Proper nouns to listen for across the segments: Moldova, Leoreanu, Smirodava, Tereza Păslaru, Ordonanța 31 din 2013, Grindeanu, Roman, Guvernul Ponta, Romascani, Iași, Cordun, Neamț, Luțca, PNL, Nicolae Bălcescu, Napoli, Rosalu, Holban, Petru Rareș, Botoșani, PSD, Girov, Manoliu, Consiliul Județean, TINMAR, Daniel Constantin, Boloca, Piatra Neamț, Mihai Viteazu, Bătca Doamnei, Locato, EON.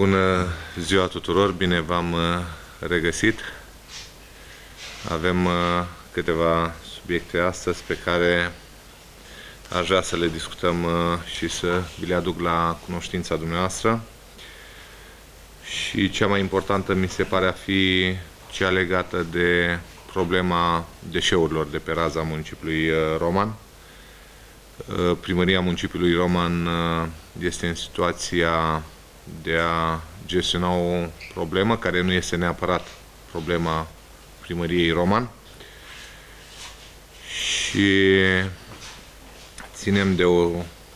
Bună ziua tuturor, bine v-am regăsit. Avem câteva subiecte astăzi pe care aș vrea să le discutăm și să vi le aduc la cunoștința dumneavoastră. Și cea mai importantă mi se pare a fi cea legată de problema deșeurilor de pe raza municipiului Roman. Primăria municipiului Roman este în situația de a gestiona o problemă care nu este neapărat problema primăriei Roman și ținem de o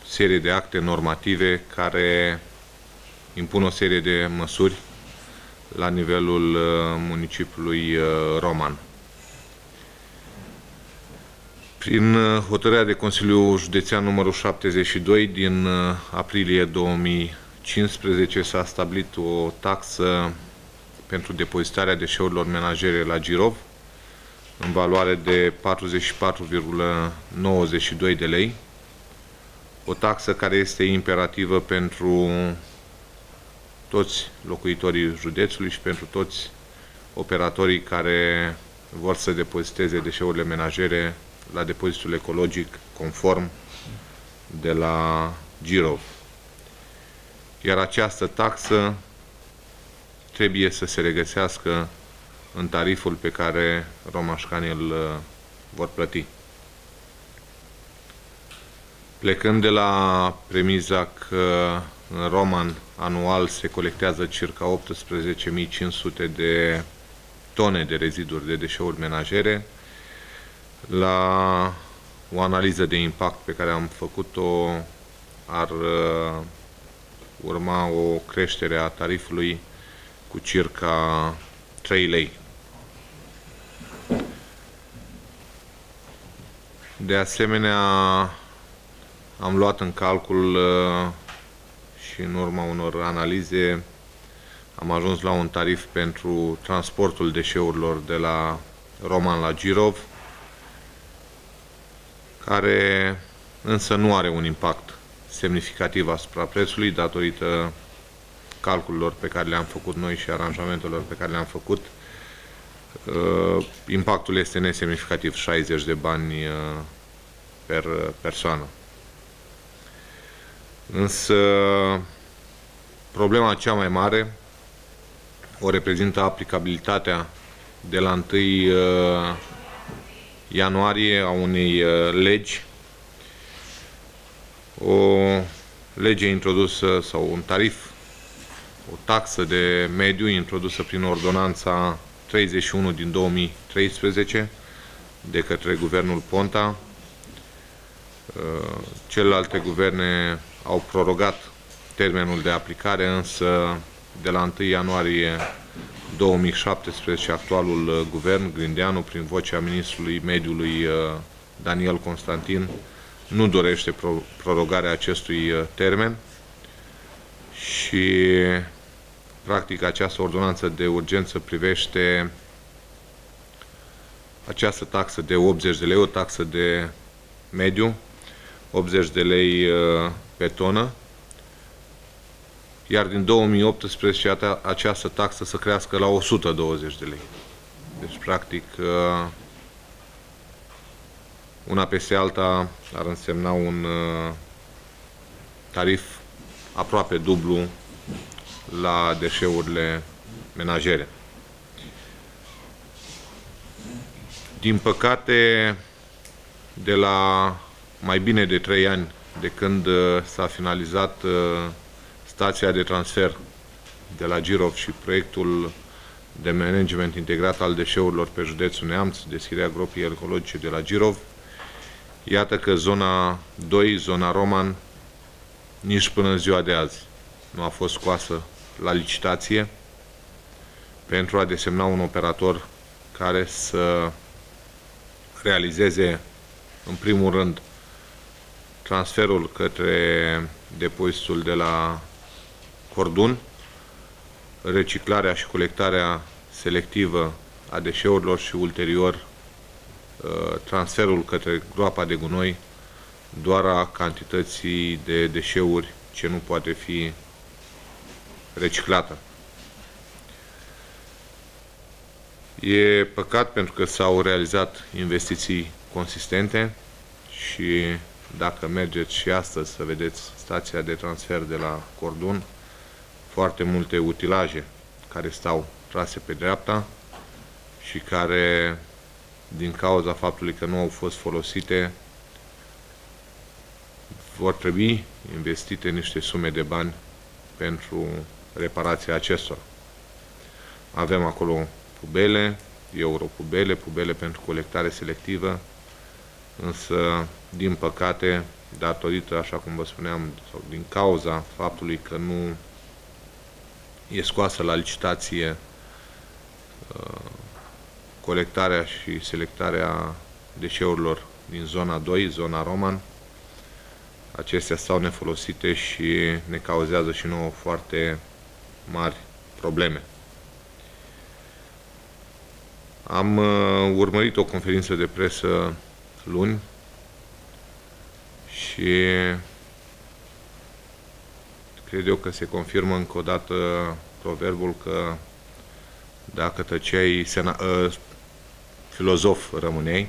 serie de acte normative care impun o serie de măsuri la nivelul municipiului Roman. Prin hotărârea de Consiliul Județean numărul 72 din aprilie 2015 s-a stabilit o taxă pentru depozitarea deșeurilor menajere la Girov în valoare de 44,92 de lei, o taxă care este imperativă pentru toți locuitorii județului și pentru toți operatorii care vor să depoziteze deșeurile menajere la depozitul ecologic conform de la Girov. Iar această taxă trebuie să se regăsească în tariful pe care romascanii îl vor plăti. Plecând de la premiza că în Roman anual se colectează circa 18.500 de tone de reziduri de deșeuri menajere, la o analiză de impact pe care am făcut-o ar urma o creștere a tarifului cu circa 3 lei. De asemenea, am luat în calcul și în urma unor analize am ajuns la un tarif pentru transportul deșeurilor de la Roman la Girov, care însă nu are un impact semnificativ asupra prețului datorită calculelor pe care le-am făcut noi și aranjamentelor pe care le-am făcut. Impactul este nesemnificativ, 60 de bani per persoană. Însă problema cea mai mare o reprezintă aplicabilitatea de la 1 ianuarie a unei legi, o lege introdusă sau un tarif, o taxă de mediu introdusă prin Ordonanța 31 din 2013 de către Guvernul Ponta. Celelalte guverne au prorogat termenul de aplicare, însă de la 1 ianuarie 2017 actualul guvern, Grindeanu, prin vocea ministrului mediului Daniel Constantin, nu dorește prorogarea acestui termen și practic această ordonanță de urgență privește această taxă de 80 de lei, o taxă de mediu, 80 de lei pe tonă, iar din 2018 această taxă să crească la 120 de lei. Deci, practic, una peste alta ar însemna un tarif aproape dublu la deșeurile menajere. Din păcate, de la mai bine de 3 ani de când s-a finalizat stația de transfer de la Girov și proiectul de management integrat al deșeurilor pe județul Neamț, deschiderea gropii ecologice de la Girov, iată că zona 2, zona Roman, nici până în ziua de azi nu a fost scoasă la licitație pentru a desemna un operator care să realizeze, în primul rând, transferul către depozitul de la Cordun, reciclarea și colectarea selectivă a deșeurilor și ulterior transferul către groapa de gunoi doar a cantității de deșeuri ce nu poate fi reciclată. E păcat pentru că s-au realizat investiții consistente și dacă mergeți și astăzi să vedeți stația de transfer de la Cordun, foarte multe utilaje care stau trase pe dreapta și care, din cauza faptului că nu au fost folosite, vor trebui investite niște sume de bani pentru reparația acestora. Avem acolo pubele, europubele, pubele pentru colectare selectivă, însă, din păcate, datorită, așa cum vă spuneam, sau din cauza faptului că nu e scoasă la licitație colectarea și selectarea deșeurilor din zona 2, zona Roman, acestea stau nefolosite și ne cauzează și nouă foarte mari probleme. Am urmărit o conferință de presă luni și cred eu că se confirmă încă o dată proverbul că dacă tăceai, filozof rămâneai,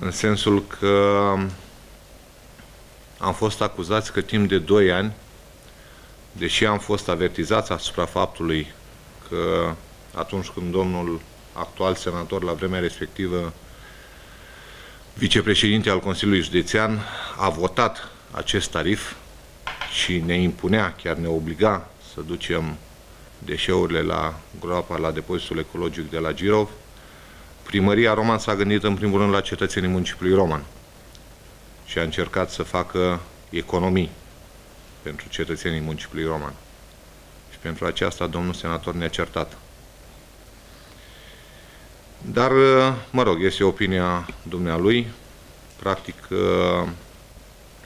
în sensul că am fost acuzați că timp de 2 ani, deși am fost avertizați asupra faptului că atunci când domnul actual senator, la vremea respectivă vicepreședinte al Consiliului Județean, a votat acest tarif și ne impunea, chiar ne obliga să ducem deșeurile la groapa, la depozitul ecologic de la Girov, Primăria Roman s-a gândit în primul rând la cetățenii municipiului Roman și a încercat să facă economii pentru cetățenii municipiului Roman. Și pentru aceasta domnul senator ne-a certat. Dar, mă rog, este opinia dumnealui. Practic,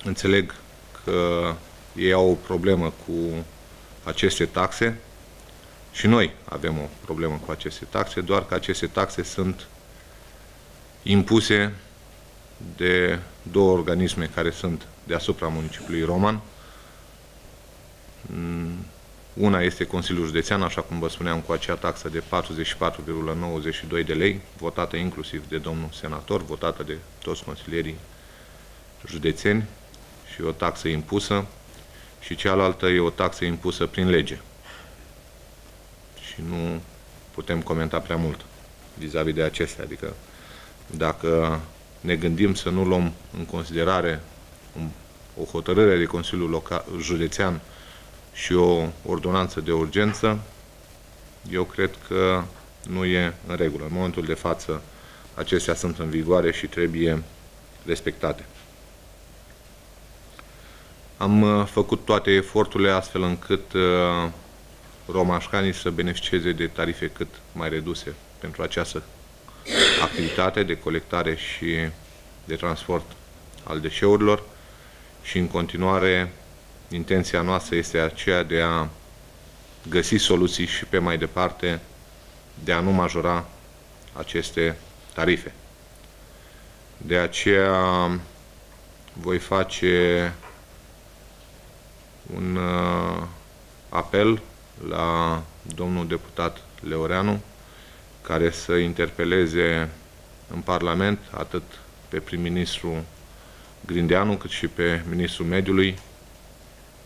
înțeleg că ei au o problemă cu aceste taxe și noi avem o problemă cu aceste taxe, doar că aceste taxe sunt impuse de două organisme care sunt deasupra municipiului Roman. Una este Consiliul Județean, așa cum vă spuneam, cu acea taxă de 44,92 de lei, votată inclusiv de domnul senator, votată de toți consilierii județeni și o taxă impusă, și cealaltă e o taxă impusă prin lege. Și nu putem comenta prea mult vis-a-vis de acestea. Adică dacă ne gândim să nu luăm în considerare o hotărâre de Consiliul Județean și o ordonanță de urgență, eu cred că nu e în regulă. În momentul de față, acestea sunt în vigoare și trebuie respectate. Am făcut toate eforturile astfel încât romascanii să beneficieze de tarife cât mai reduse pentru această activitate de colectare și de transport al deșeurilor și, în continuare, intenția noastră este aceea de a găsi soluții și pe mai departe de a nu majora aceste tarife. De aceea voi face un apel la domnul deputat Leoreanu, care să interpeleze în Parlament atât pe prim-ministru Grindeanu cât și pe ministrul mediului,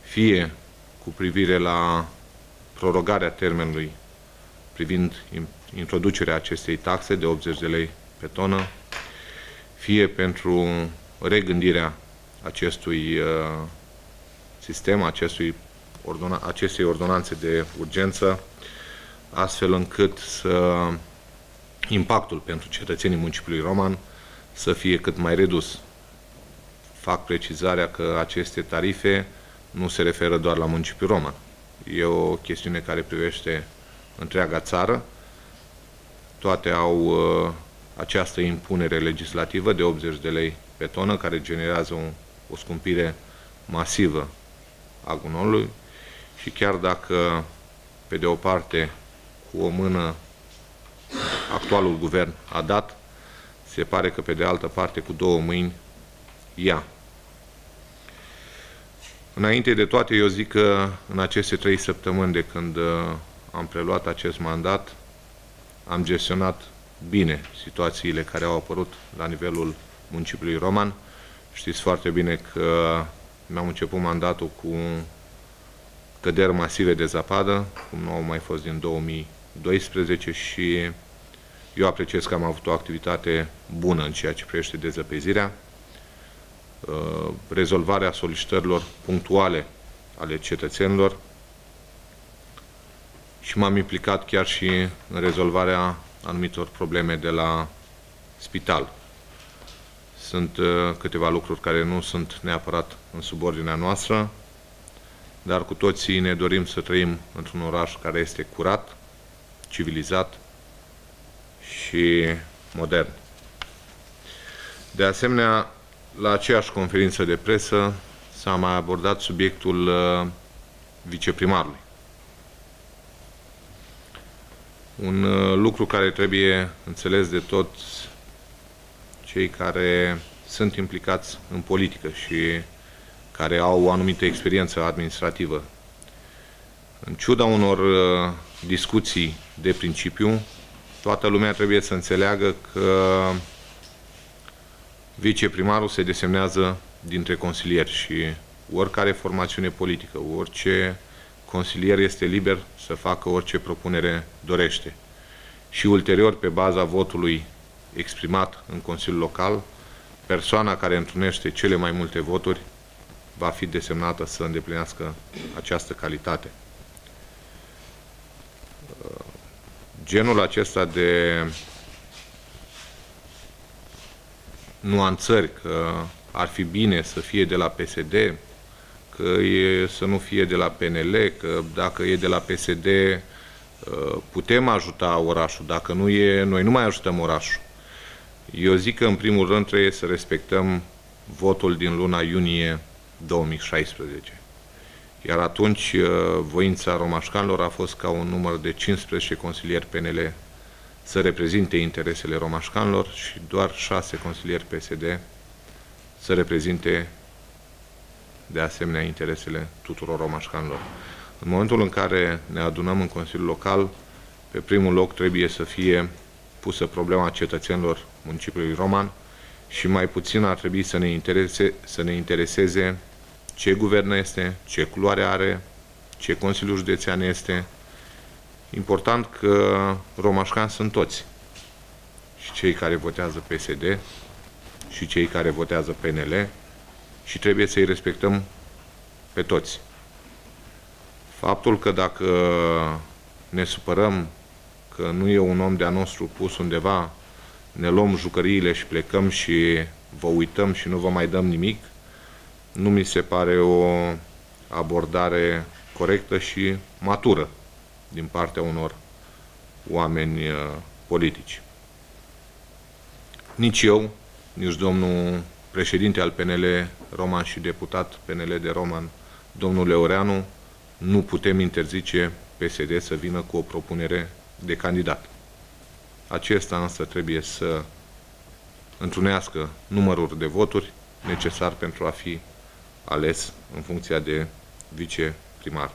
fie cu privire la prorogarea termenului privind introducerea acestei taxe de 80 de lei pe tonă, fie pentru regândirea acestui sistem, acestei ordonanțe de urgență, astfel încât să impactul pentru cetățenii municipiului Roman să fie cât mai redus. Fac precizarea că aceste tarife nu se referă doar la municipiul Roman. E o chestiune care privește întreaga țară. Toate au această impunere legislativă de 80 de lei pe tonă, care generează o scumpire masivă a gunoiului și chiar dacă, pe de o parte, cu o mână actualul guvern a dat, se pare că, pe de altă parte, cu două mâini ia. Înainte de toate, eu zic că în aceste 3 săptămâni de când am preluat acest mandat, am gestionat bine situațiile care au apărut la nivelul municipiului Roman. Știți foarte bine că mi-am început mandatul cu căderi masive de zăpadă, cum nu au mai fost din 2012, și eu apreciez că am avut o activitate bună în ceea ce privește dezăpezirea, rezolvarea solicitărilor punctuale ale cetățenilor, și m-am implicat chiar și în rezolvarea anumitor probleme de la spital. Sunt câteva lucruri care nu sunt neapărat în subordinea noastră, dar cu toții ne dorim să trăim într-un oraș care este curat, civilizat și modern. De asemenea, la aceeași conferință de presă s-a mai abordat subiectul viceprimarului. Un lucru care trebuie înțeles de toți cei care sunt implicați în politică și care au o anumită experiență administrativă. În ciuda unor discuții de principiu, toată lumea trebuie să înțeleagă că viceprimarul se desemnează dintre consilieri și oricare formațiune politică, orice consilier este liber să facă orice propunere dorește. Și ulterior, pe baza votului exprimat în Consiliul Local, persoana care întrunește cele mai multe voturi va fi desemnată să îndeplinească această calitate. Genul acesta de nuanțări, că ar fi bine să fie de la PSD, că să nu fie de la PNL, că dacă e de la PSD putem ajuta orașul, dacă nu e, noi nu mai ajutăm orașul. Eu zic că în primul rând trebuie să respectăm votul din luna iunie 2016. Iar atunci voința romașcanilor a fost ca un număr de 15 consilieri PNL să reprezinte interesele romașcanilor și doar 6 consilieri PSD să reprezinte de asemenea interesele tuturor romașcanilor. În momentul în care ne adunăm în Consiliul Local, pe primul loc trebuie să fie pusă problema cetățenilor municipiului Roman și mai puțin ar trebui să ne intereseze ce guvern este, ce culoare are, ce Consiliul Județean este. Important că romașcani sunt toți. Și cei care votează PSD, și cei care votează PNL, și trebuie să-i respectăm pe toți. Faptul că dacă ne supărăm că nu e un om de-a nostru pus undeva, ne luăm jucăriile și plecăm și vă uităm și nu vă mai dăm nimic, nu mi se pare o abordare corectă și matură din partea unor oameni politici. Nici eu, nici domnul președinte al PNL Roman și deputat PNL de Roman, domnul Leoreanu, nu putem interzice PSD să vină cu o propunere de candidat. Acesta însă trebuie să întrunească numărul de voturi necesar pentru a fi ales în funcția de viceprimar.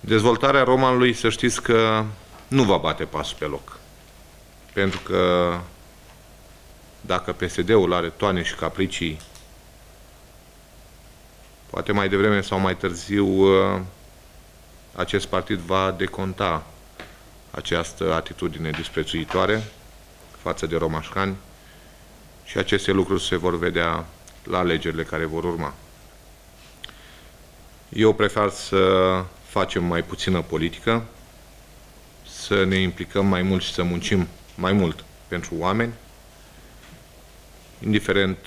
Dezvoltarea Romanului, să știți că nu va bate pasul pe loc. Pentru că dacă PSD-ul are toane și capricii, poate mai devreme sau mai târziu acest partid va deconta această atitudine disprețuitoare față de romașcani și aceste lucruri se vor vedea la alegerile care vor urma. Eu prefer să facem mai puțină politică, să ne implicăm mai mult și să muncim mai mult pentru oameni, indiferent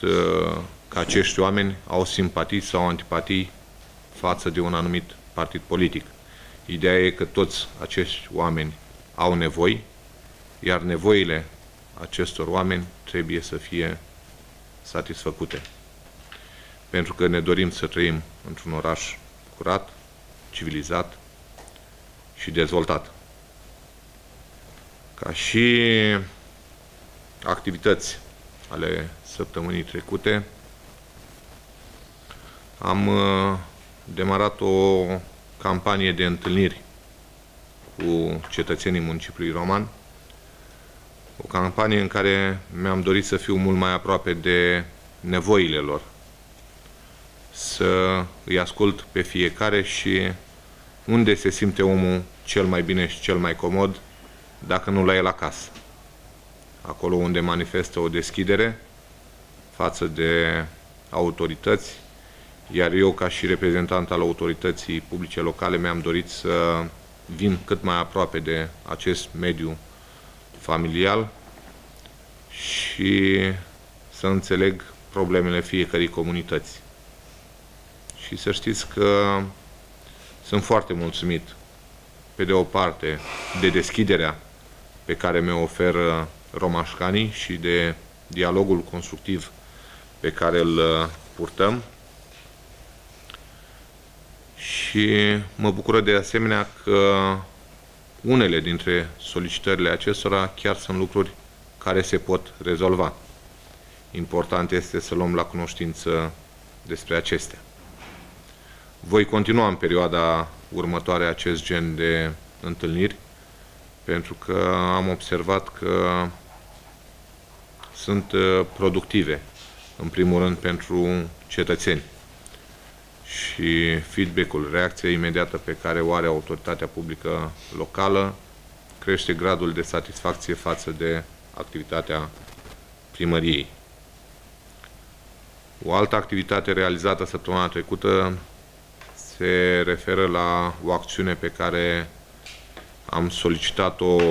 că acești oameni au simpatii sau antipatii față de un anumit partid politic. Ideea e că toți acești oameni au nevoi, iar nevoile acestor oameni trebuie să fie satisfăcute. Pentru că ne dorim să trăim într-un oraș curat, civilizat și dezvoltat. Ca și activități ale săptămânii trecute, Am demarat o campanie de întâlniri cu cetățenii municipiului Roman, o campanie în care mi-am dorit să fiu mult mai aproape de nevoile lor, să îi ascult pe fiecare și unde se simte omul cel mai bine și cel mai comod, dacă nu la el acasă. Acolo unde manifestă o deschidere față de autorități, iar eu, ca și reprezentant al autorității publice locale, mi-am dorit să vin cât mai aproape de acest mediu familial și să înțeleg problemele fiecărei comunități. Și să știți că sunt foarte mulțumit, pe de o parte, de deschiderea pe care mi-o oferă Romascanii și de dialogul constructiv pe care îl purtăm. Și mă bucură de asemenea că unele dintre solicitările acestora chiar sunt lucruri care se pot rezolva. Important este să luăm la cunoștință despre acestea. Voi continua în perioada următoare acest gen de întâlniri, pentru că am observat că sunt productive, în primul rând pentru cetățeni. Și feedback-ul, reacția imediată pe care o are autoritatea publică locală, crește gradul de satisfacție față de activitatea primăriei. O altă activitate realizată săptămâna trecută se referă la o acțiune pe care am solicitat-o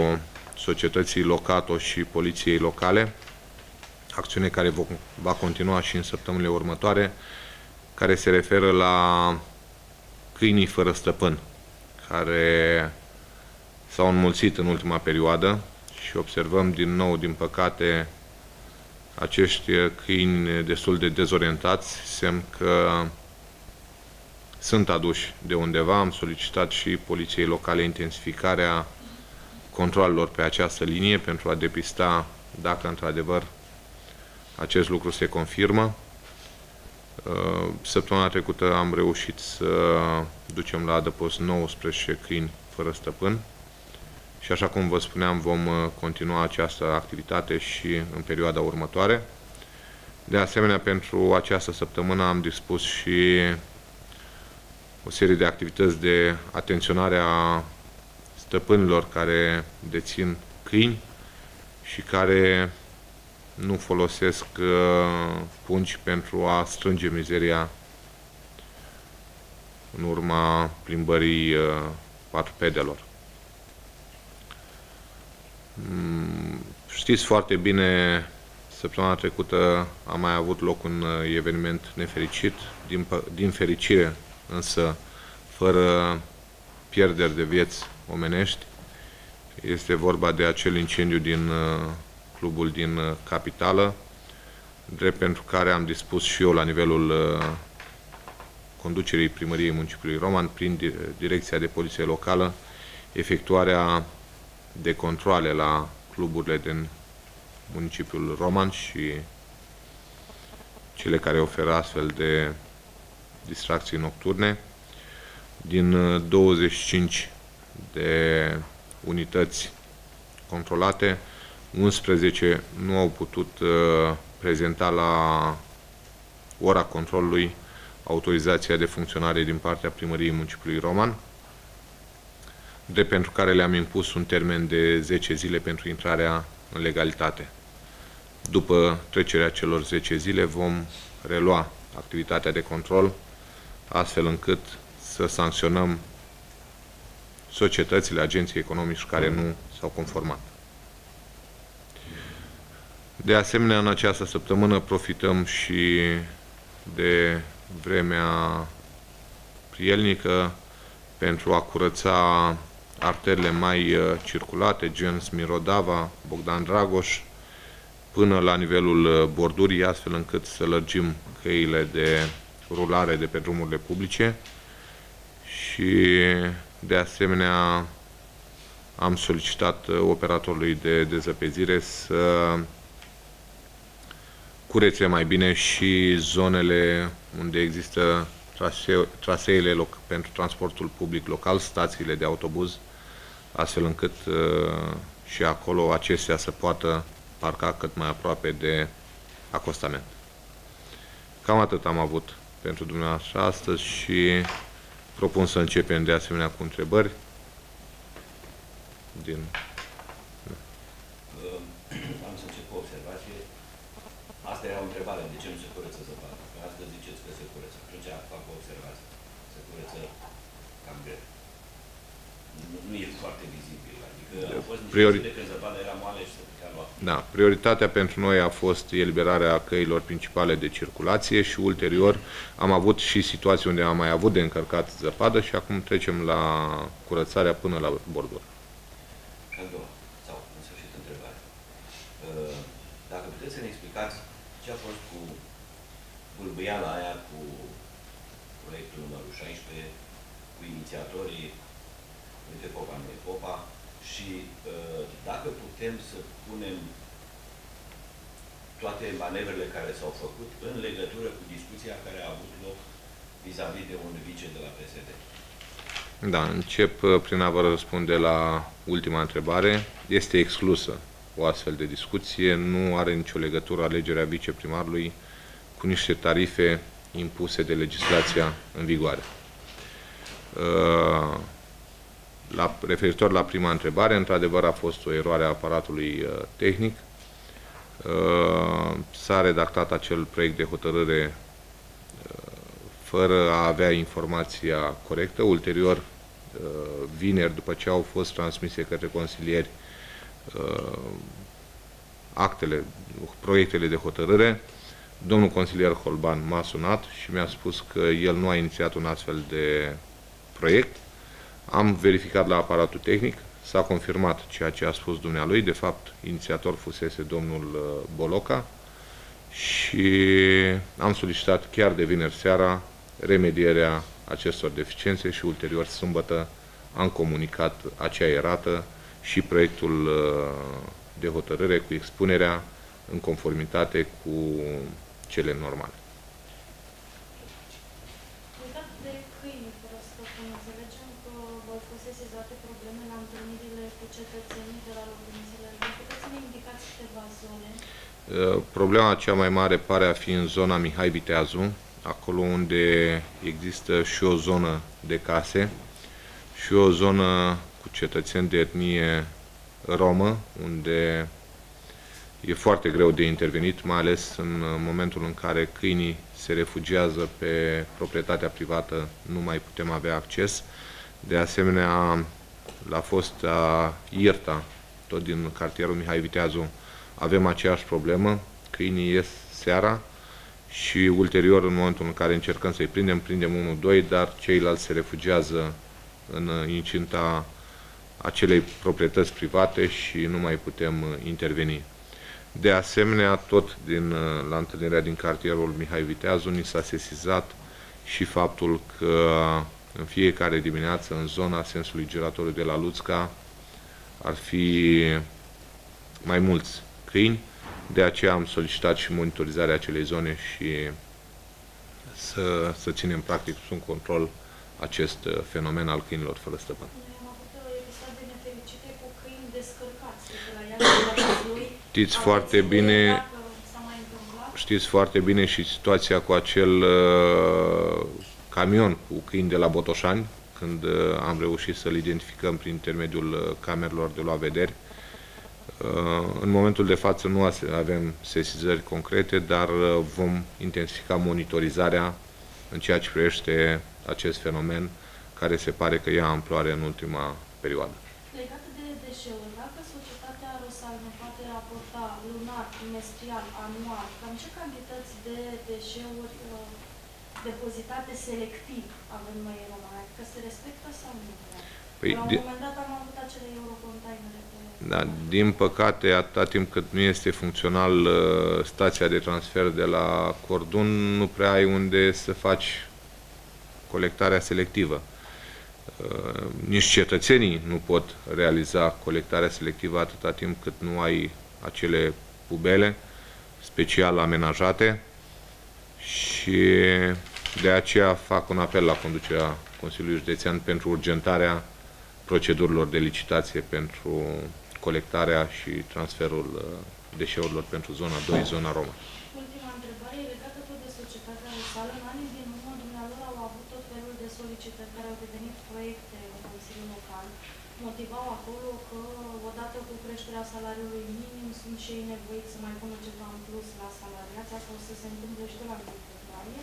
societății Locato și poliției locale, acțiune care va continua și în săptămânile următoare, care se referă la câinii fără stăpân, care s-au înmulțit în ultima perioadă și observăm din nou, din păcate, acești câini destul de dezorientați, semn că sunt aduși de undeva. Am solicitat și poliției locale intensificarea controalelor pe această linie pentru a depista dacă într-adevăr acest lucru se confirmă. Săptămâna trecută am reușit să ducem la adăpost 19 câini fără stăpân și, așa cum vă spuneam, vom continua această activitate și în perioada următoare. De asemenea, pentru această săptămână am dispus și o serie de activități de atenționare a stăpânilor care dețin câini și care nu folosesc pungi pentru a strânge mizeria în urma plimbării patrupedelor. Știți foarte bine, săptămâna trecută a mai avut loc un eveniment nefericit, din fericire însă fără pierderi de vieți omenești. Este vorba de acel incendiu din clubul din capitală, drept pentru care am dispus și eu la nivelul conducerii primăriei municipiului Roman, prin direcția de poliție locală, efectuarea de controale la cluburile din municipiul Roman și cele care oferă astfel de distracții nocturne. Din 25 de unități controlate, 11 nu au putut prezenta la ora controlului autorizația de funcționare din partea primăriei municipiului Roman, de pentru care le-am impus un termen de 10 zile pentru intrarea în legalitate. După trecerea celor 10 zile vom relua activitatea de control, astfel încât să sancționăm societățile, agenții economici care nu s-au conformat. De asemenea, în această săptămână profităm și de vremea prielnică pentru a curăța arterele mai circulate, gen Smirodava, Bogdan Dragoș, până la nivelul bordurii, astfel încât să lărgim căile de rulare de pe drumurile publice. Și de asemenea am solicitat operatorului de dezăpezire să curețe mai bine și zonele unde există traseele pentru transportul public local, stațiile de autobuz, astfel încât și acolo acestea să poată parca cât mai aproape de acostament. Cam atât am avut pentru dumneavoastră astăzi și propun să începem de asemenea cu întrebări. Am să încep cu observație. Asta era o întrebare. De ce nu se curăță zăpada? Că astăzi ziceți că se curăță. Atunci fac o observație. Se curăță cam greu. Nu e foarte vizibil. Adică au fost niște zile când zăpada era moale și se putea lua. Da. Prioritatea pentru noi a fost eliberarea căilor principale de circulație și ulterior am avut și situații unde am mai avut de încărcat zăpadă și acum trecem la curățarea până la bordură. Al doua, sau în sfârșit întrebare. Dacă puteți să ne explicați ce a fost cu bâlbâiala aia cu proiectul numărul 16, cu inițiatorii, uite Popa, nu e Popa, și dacă putem să punem toate manevrele care s-au făcut în legătură cu discuția care a avut loc vis-a-vis de un vice de la PSD. Da, încep prin a vă răspunde la ultima întrebare. Este exclusă o astfel de discuție. Nu are nicio legătură alegerea viceprimarului cu niște tarife impuse de legislația în vigoare. Referitor la prima întrebare, într-adevăr a fost o eroare a aparatului tehnic. S-a redactat acel proiect de hotărâre fără a avea informația corectă. Ulterior, vineri, după ce au fost transmise către consilieri actele, proiectele de hotărâre, domnul consilier Holban m-a sunat și mi-a spus că el nu a inițiat un astfel de proiect. Am verificat la aparatul tehnic, s-a confirmat ceea ce a spus dumnealui. De fapt, inițiator fusese domnul Boloca și am solicitat chiar de vineri seara remedierea acestor deficiențe și ulterior sâmbătă am comunicat acea erată și proiectul de hotărâre cu expunerea în conformitate cu cele normale. Uitat de câini, vreau să spun, înțelegem că vă fusese toate probleme la întâlnirile cu cetățenii de la locuințele. Puteți să ne indicați câteva zone? Problema cea mai mare pare a fi în zona Mihai Viteazu, acolo unde există și o zonă de case și o zonă cu cetățeni de etnie romă, unde e foarte greu de intervenit, mai ales în momentul în care câinii se refugiază pe proprietatea privată, nu mai putem avea acces. De asemenea, la fosta Ierta, tot din cartierul Mihai Viteazu, avem aceeași problemă, câinii ies seara și ulterior, în momentul în care încercăm să-i prindem, prindem unul, doi, dar ceilalți se refugiază în incinta acelei proprietăți private și nu mai putem interveni. De asemenea, tot la întâlnirea din cartierul Mihai Viteazu, ni s-a sesizat și faptul că în fiecare dimineață, în zona sensului giratoriu de la Luțca, ar fi mai mulți câini, de aceea am solicitat și monitorizarea acelei zone și să ținem practic sub control acest fenomen al câinilor fără stăpân. Am avut episoade nefericite cu câini descărcați de la Iași. Știți foarte bine, știți foarte bine și situația cu acel camion cu câini de la Botoșani, când am reușit să-l identificăm prin intermediul camerelor de luat vederi. În momentul de față nu avem sesizări concrete, dar vom intensifica monitorizarea în ceea ce privește acest fenomen, care se pare că ia amploare în ultima perioadă. Legată de deșeuri, dacă societatea Rosalu ne poate raporta lunar, trimestrial, anual, cam ce cantități de deșeuri depozitate selectiv avem noi în România? Că se respectă sau nu? Păi, la un moment dat am avut acele eurocontainere. Da, din păcate, atâta timp cât nu este funcțional stația de transfer de la Cordun, nu prea ai unde să faci colectarea selectivă. Nici cetățenii nu pot realiza colectarea selectivă atâta timp cât nu ai acele pubele special amenajate și De aceea fac un apel la conducerea Consiliului Județean pentru urgentarea procedurilor de licitație pentru colectarea și transferul deșeurilor pentru zona 2, zona Roma. Ultima întrebare e legată tot de societatea locală. În anii din urmă, dumneavoastră au avut tot felul de solicitări care au devenit proiecte în Consiliul Local. Motivau acolo că, odată cu creșterea salariului minim, sunt și ei nevoiți să mai pună ceva în plus la salariați, asta o să se întâmple și de la februarie.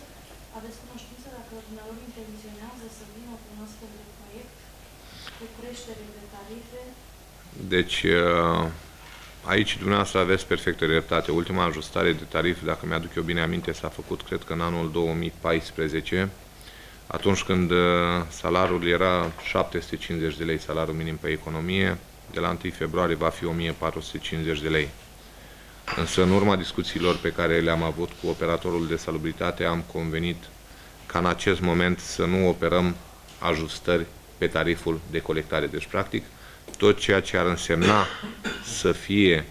Aveți cunoștință dacă dumneavoastră intenționează să vină cu un astfel de proiect cu creștere de tarife? Deci, aici dumneavoastră aveți perfectă dreptate. Ultima ajustare de tarif, dacă mi-aduc eu bine aminte, s-a făcut, cred că în anul 2014, atunci când salariul era 750 de lei, salariul minim pe economie, de la 1 februarie va fi 1450 de lei. Însă, în urma discuțiilor pe care le-am avut cu operatorul de salubritate, am convenit ca în acest moment să nu operăm ajustări pe tariful de colectare. Deci, practic, tot ceea ce ar însemna să fie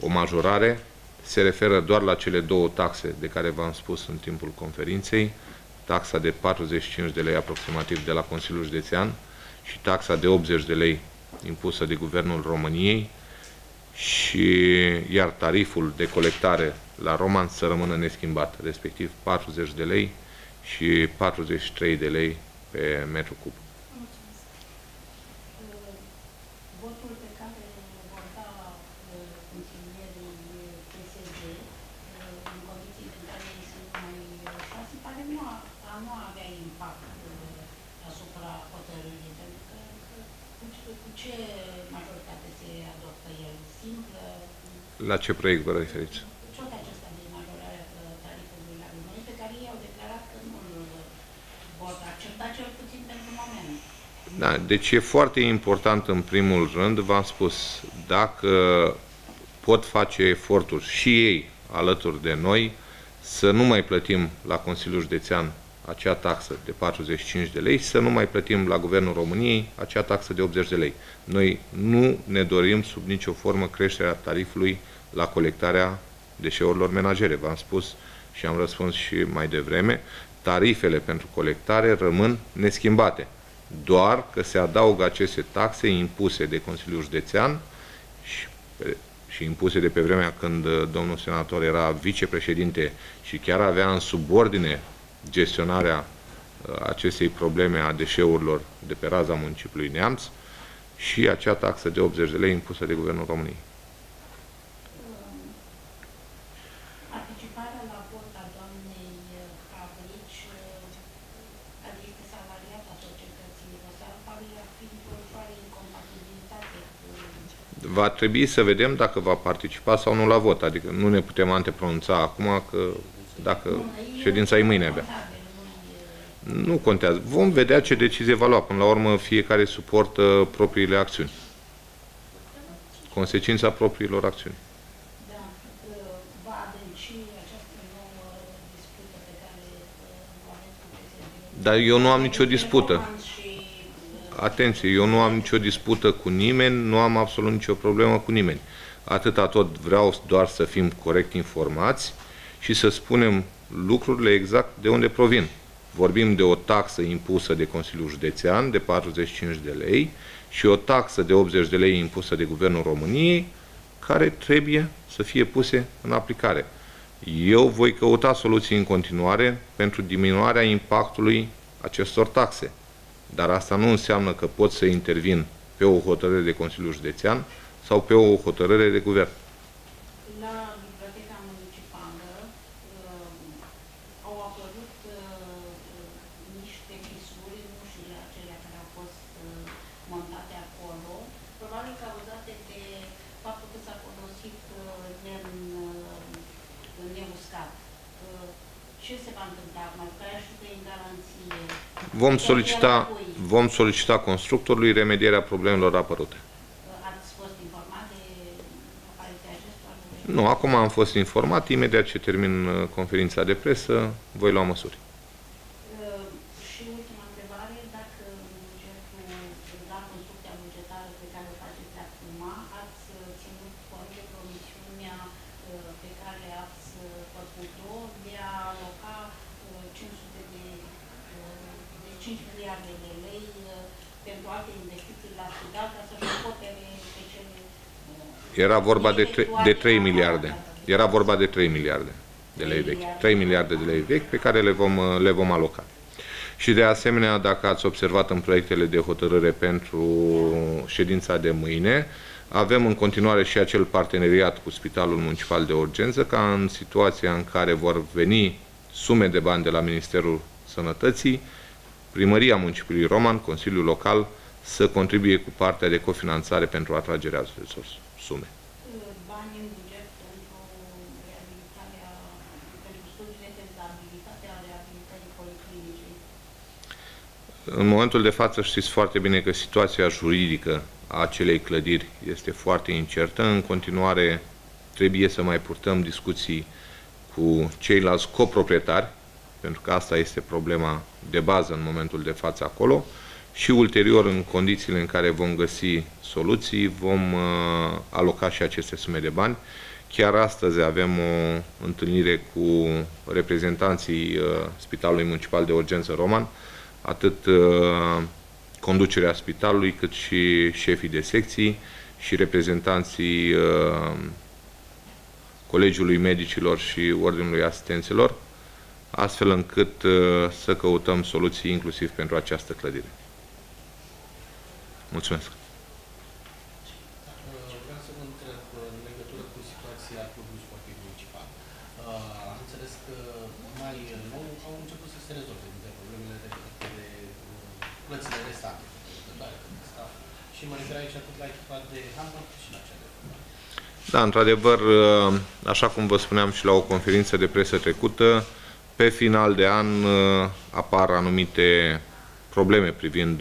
o majorare se referă doar la cele două taxe de care v-am spus în timpul conferinței, taxa de 45 de lei aproximativ de la Consiliul Județean și taxa de 80 de lei impusă de Guvernul României, iar tariful de colectare la Roman să rămână neschimbat, respectiv 40 de lei și 43 de lei pe metru cub. La ce proiect vă referiți? Tot acesta de majorare tarifului la Dumnezeu, pe care ei au declarat că nu vor accepta, cel puțin pentru moment. Da, deci e foarte important, în primul rând, v-am spus, dacă pot face eforturi și ei alături de noi, să nu mai plătim la Consiliul Județean acea taxă de 45 de lei, să nu mai plătim la Guvernul României acea taxă de 80 de lei. Noi nu ne dorim sub nicio formă creșterea tarifului la colectarea deșeurilor menajere. V-am spus și am răspuns și mai devreme, tarifele pentru colectare rămân neschimbate, doar că se adaugă aceste taxe impuse de Consiliul Județean și impuse de pe vremea când domnul senator era vicepreședinte și chiar avea în subordine gestionarea acestei probleme a deșeurilor de pe raza municipiului Neamț, și acea taxă de 80 de lei impusă de Guvernul României. Participarea la Bătca Doamnei fabrici, care este salariată a societății Rosalu, pare ar fi o oarecare incompatibilitate cu... Va trebui să vedem dacă va participa sau nu la vot, adică nu ne putem antepronunța acum că dacă ședința e mâine abia. Nu contează. Vom vedea ce decizie va lua. Până la urmă, fiecare suportă propriile acțiuni. Consecința propriilor acțiuni. Da. Va adânci această nouă dispută pe care o aveți cu PSD? Dar eu nu am nicio dispută. Atenție, eu nu am nicio dispută cu nimeni, nu am absolut nicio problemă cu nimeni. Atâta tot vreau doar să fim corect informați și să spunem lucrurile exact de unde provin. Vorbim de o taxă impusă de Consiliul Județean de 45 de lei și o taxă de 80 de lei impusă de Guvernul României, care trebuie să fie puse în aplicare. Eu voi căuta soluții în continuare pentru diminuarea impactului acestor taxe. Dar asta nu înseamnă că pot să intervin pe o hotărâre de Consiliul Județean sau pe o hotărâre de Guvern. Vom solicita constructorului remedierea problemelor apărute. Ați fost informat de apariția acestor? Nu, acum am fost informat. Imediat ce termin conferința de presă, voi lua măsuri. Și ultima întrebare, dacă la construcția bugetară pe care o faceți acum, ați ținut cont de promisiunea pe care ați făcut-o de a aloca 500 miliarde de lei pentru alte investiții la Sudan, ca să-și acopere pe cele... Era vorba de 3 miliarde. Era vorba de 3 miliarde de lei vechi. 3 miliarde de lei vechi pe care le vom aloca. Și de asemenea, dacă ați observat în proiectele de hotărâre pentru ședința de mâine, avem în continuare și acel parteneriat cu Spitalul Municipal de Urgență, ca în situația în care vor veni sume de bani de la Ministerul Sănătății, Primăria Municipiului Roman, Consiliul Local, să contribuie cu partea de cofinanțare pentru atragerea acestor sume. Banii în buget pentru reabilitarea, pentru studiile de stabilitate a reabilitării policlinicii. În momentul de față știți foarte bine că situația juridică a acelei clădiri este foarte incertă. În continuare trebuie să mai purtăm discuții cu ceilalți coproprietari, pentru că asta este problema de bază în momentul de față acolo, și ulterior, în condițiile în care vom găsi soluții, vom aloca și aceste sume de bani. Chiar astăzi avem o întâlnire cu reprezentanții Spitalului Municipal de Urgență Roman, atât conducerea spitalului, cât și șefii de secții și reprezentanții Colegiului Medicilor și Ordinului Asistenților, astfel încât să căutăm soluții inclusiv pentru această clădire. Mulțumesc! Vreau să vă întreb în legătură cu situația clubului sportiv municipal. Am înțeles că mai nou au început să se rezolve dintre problemele de plățile restante, și mă refer aici atât la echipa de handball și la cea de fotbal. Da, într-adevăr, așa cum vă spuneam și la o conferință de presă trecută, pe final de an apar anumite probleme privind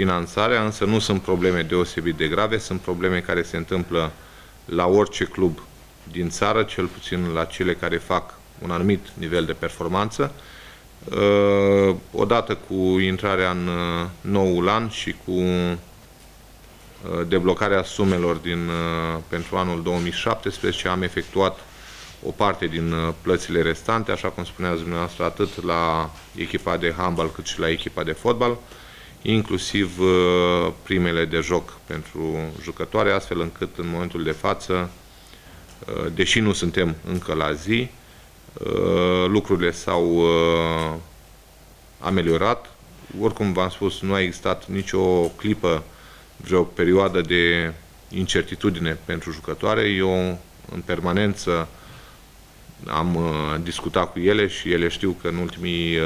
finanțarea, însă nu sunt probleme deosebit de grave, sunt probleme care se întâmplă la orice club din țară, cel puțin la cele care fac un anumit nivel de performanță. Odată cu intrarea în noul an și cu deblocarea sumelor pentru anul 2017 am efectuat o parte din plățile restante, așa cum spuneați dumneavoastră, atât la echipa de handbal cât și la echipa de fotbal, inclusiv primele de joc pentru jucătoare, astfel încât în momentul de față, deși nu suntem încă la zi, lucrurile s-au ameliorat. Oricum v-am spus, nu a existat nicio clipă, vreo perioadă de incertitudine pentru jucătoare. Eu în permanență am discutat cu ele și ele știu că în ultimii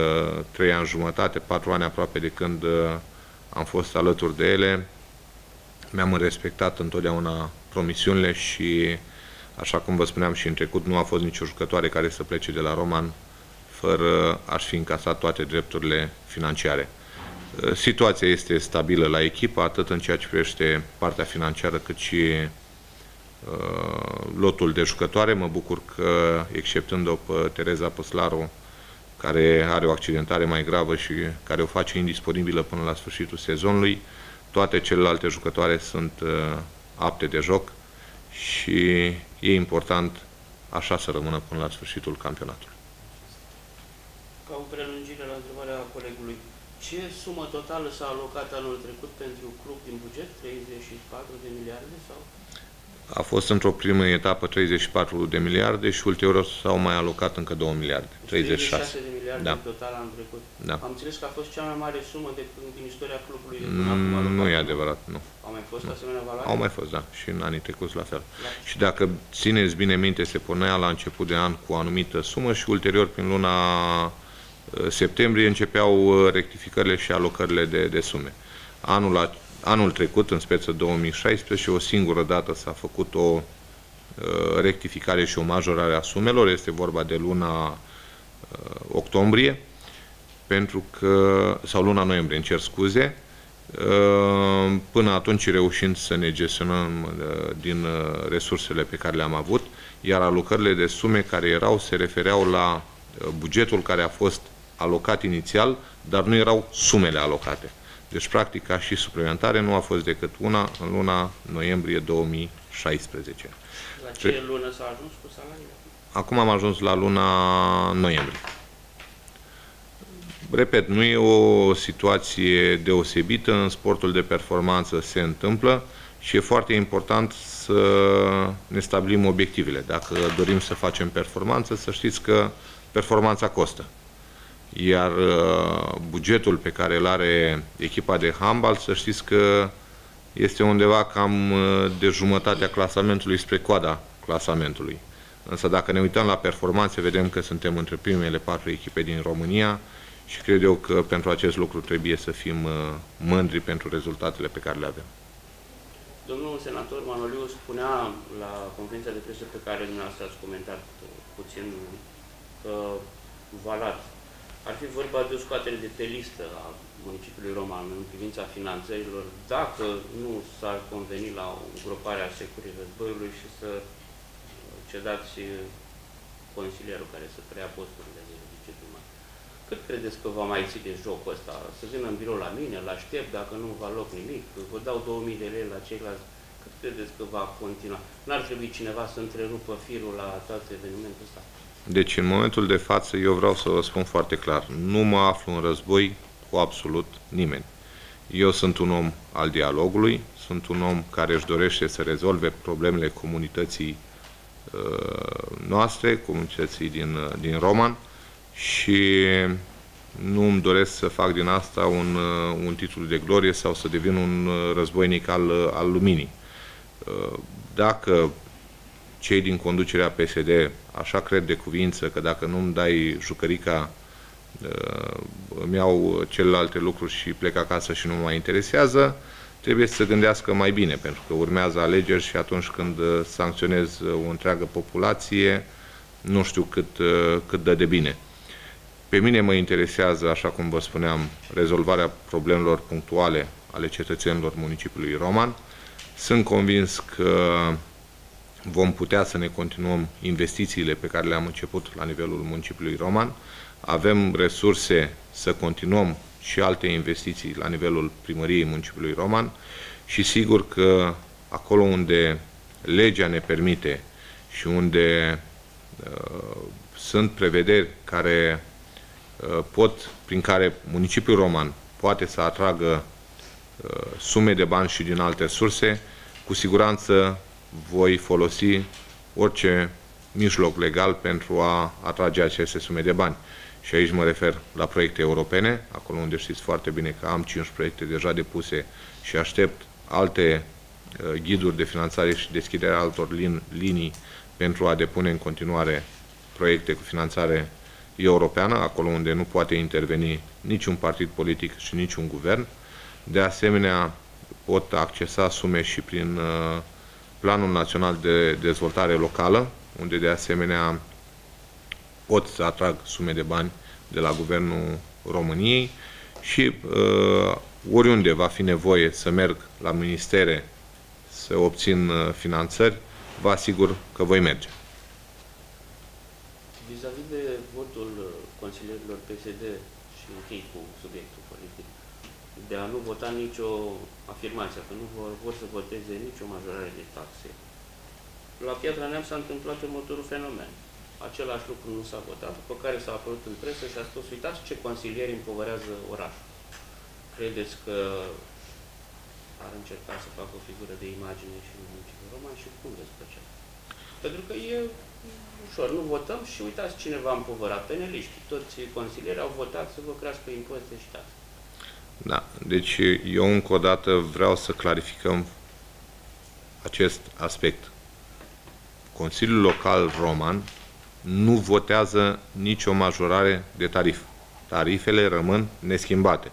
3 ani jumătate, 4 ani aproape de când am fost alături de ele, mi-am respectat întotdeauna promisiunile și, așa cum vă spuneam și în trecut, nu a fost nicio jucătoare care să plece de la Roman fără a-și fi încasat toate drepturile financiare. Situația este stabilă la echipă, atât în ceea ce privește partea financiară, cât și lotul de jucătoare. Mă bucur că, exceptând-o pe Tereza Păslaru, care are o accidentare mai gravă și care o face indisponibilă până la sfârșitul sezonului, toate celelalte jucătoare sunt apte de joc și e important așa să rămână până la sfârșitul campionatului. Ca o prelungire la întrebarea colegului, ce sumă totală s-a alocat anul trecut pentru club din buget? 34 de miliarde sau? A fost într-o primă etapă 34 de miliarde și ulterior s-au mai alocat încă 2 miliarde. 36 de miliarde în total anul trecut. Da. Am înțeles că a fost cea mai mare sumă din istoria clubului de până acum. Nu e adevărat, nu. Au mai fost asemenea valoare? Au mai fost, da. Și în anii trecuți la fel. Da. Și dacă țineți bine minte, se punea la început de an cu o anumită sumă și ulterior, prin luna septembrie, începeau rectificările și alocările de sume. Anul trecut, în speță 2016, o singură dată s-a făcut o rectificare și o majorare a sumelor. Este vorba de luna octombrie, pentru că, sau luna noiembrie, îmi cer scuze. Până atunci reușind să ne gestionăm din resursele pe care le-am avut, iar alocările de sume care erau se refereau la bugetul care a fost alocat inițial, dar nu erau sumele alocate. Deci, practic, ca și suplimentare, nu a fost decât una în luna noiembrie 2016. La ce lună s-a ajuns cu salariile? Acum am ajuns la luna noiembrie. Repet, nu e o situație deosebită, în sportul de performanță se întâmplă și e foarte important să ne stabilim obiectivele. Dacă dorim să facem performanță, să știți că performanța costă. Iar bugetul pe care îl are echipa de handbal, să știți că este undeva cam de jumătatea clasamentului spre coada clasamentului. Însă dacă ne uităm la performanțe, vedem că suntem între primele 4 echipe din România și cred eu că pentru acest lucru trebuie să fim mândri pentru rezultatele pe care le avem. Domnul senator Manoliu spunea la conferința de presă pe care dumneavoastră ați comentat puțin că Valat ar fi vorba de o scoatere de pe listă a municipiului Roman în privința finanțărilor, dacă nu s-ar conveni la o îngropare a securii războiului și să cedați consilierul care să preia posturile de viceprimar. Cât credeți că va mai ține jocul ăsta? Să vină în birou la mine, îl aștept, dacă nu va loc nimic, vă dau 2000 de lei la ceilalți. Cât credeți că va continua? N-ar trebui cineva să întrerupă firul la toate evenimentul ăsta? Deci, în momentul de față, eu vreau să vă spun foarte clar, nu mă aflu în război cu absolut nimeni. Eu sunt un om al dialogului, sunt un om care își dorește să rezolve problemele comunității noastre, comunității din Roman și nu îmi doresc să fac din asta un titlu de glorie sau să devin un războinic al luminii. Dacă cei din conducerea PSD așa cred de cuvință că dacă nu îmi dai jucărica îmi iau celelalte lucruri și plec acasă și nu mă mai interesează, trebuie să se gândească mai bine, pentru că urmează alegeri și atunci când sancționez o întreagă populație, nu știu cât dă de bine. Pe mine mă interesează, așa cum vă spuneam, rezolvarea problemelor punctuale ale cetățenilor municipiului Roman. Sunt convins că vom putea să ne continuăm investițiile pe care le-am început la nivelul municipiului Roman. Avem resurse să continuăm și alte investiții la nivelul primăriei municipiului Roman și sigur că acolo unde legea ne permite și unde sunt prevederi care prin care municipiul Roman poate să atragă sume de bani și din alte surse, cu siguranță voi folosi orice mijloc legal pentru a atrage aceste sume de bani. Și aici mă refer la proiecte europene, acolo unde știți foarte bine că am 5 proiecte deja depuse și aștept alte ghiduri de finanțare și deschiderea altor linii pentru a depune în continuare proiecte cu finanțare europeană, acolo unde nu poate interveni niciun partid politic și niciun guvern. De asemenea, pot accesa sume și prin Planul Național de Dezvoltare Locală, unde de asemenea pot să atrag sume de bani de la Guvernul României și oriunde va fi nevoie să merg la ministere să obțin finanțări, vă asigur că voi merge. Vis-a-vis de votul consilierilor PSD și închei cu subiectul politic, de a nu vota nicio afirmație, că nu vor să voteze nicio majorare de taxe, la Piatra Neamț s-a întâmplat următorul fenomen. Același lucru nu s-a votat, după care s-a apărut în presă și a spus, uitați ce consilieri împovărează orașul. Credeți că ar încerca să facă o figură de imagine și în municipiul Roman și cum veți face? Pentru că e ușor, nu votăm și uitați cine v-a împovărat, peneliștii, toți consilierii au votat să vă crească impozite și taxe. Da, deci eu încă o dată vreau să clarificăm acest aspect. Consiliul Local Roman nu votează nicio majorare de tarif. Tarifele rămân neschimbate.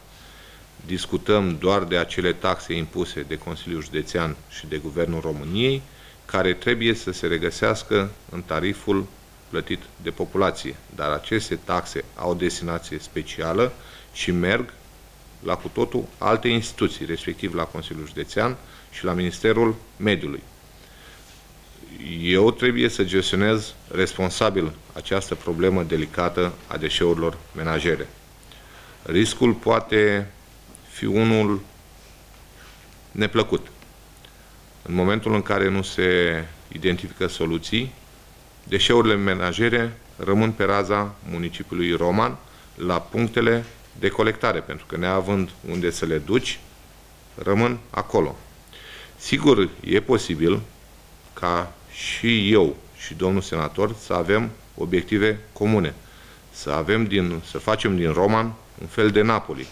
Discutăm doar de acele taxe impuse de Consiliul Județean și de Guvernul României, care trebuie să se regăsească în tariful plătit de populație. Dar aceste taxe au destinație specială și merg la cu totul alte instituții, respectiv la Consiliul Județean și la Ministerul Mediului. Eu trebuie să gestionez responsabil această problemă delicată a deșeurilor menajere. Riscul poate fi unul neplăcut. În momentul în care nu se identifică soluții, deșeurile menajere rămân pe raza municipiului Roman la punctele de colectare, pentru că neavând unde să le duci, rămân acolo. Sigur, e posibil ca și eu și domnul senator să avem obiective comune, să facem din Roman un fel de Napoli.